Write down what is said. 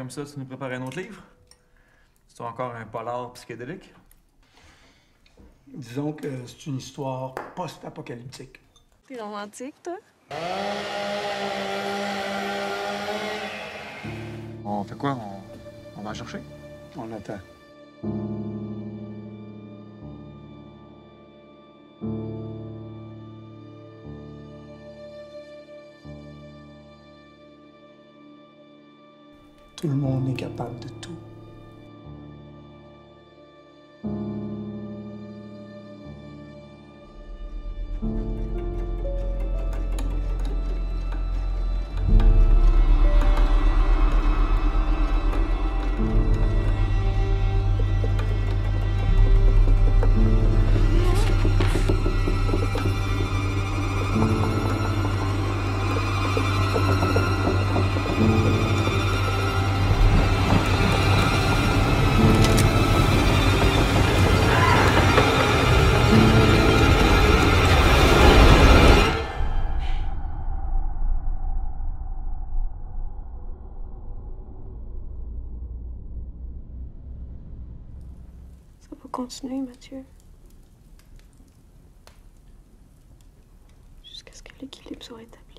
Comme ça, tu nous prépares un autre livre? C'est encore un polar psychédélique? Disons que c'est une histoire post-apocalyptique. T'es romantique, toi? On fait quoi? On va chercher? On attend. Tout le monde est capable de tout. Ça va continuer, Mathieu. Jusqu'à ce que l'équilibre soit établi.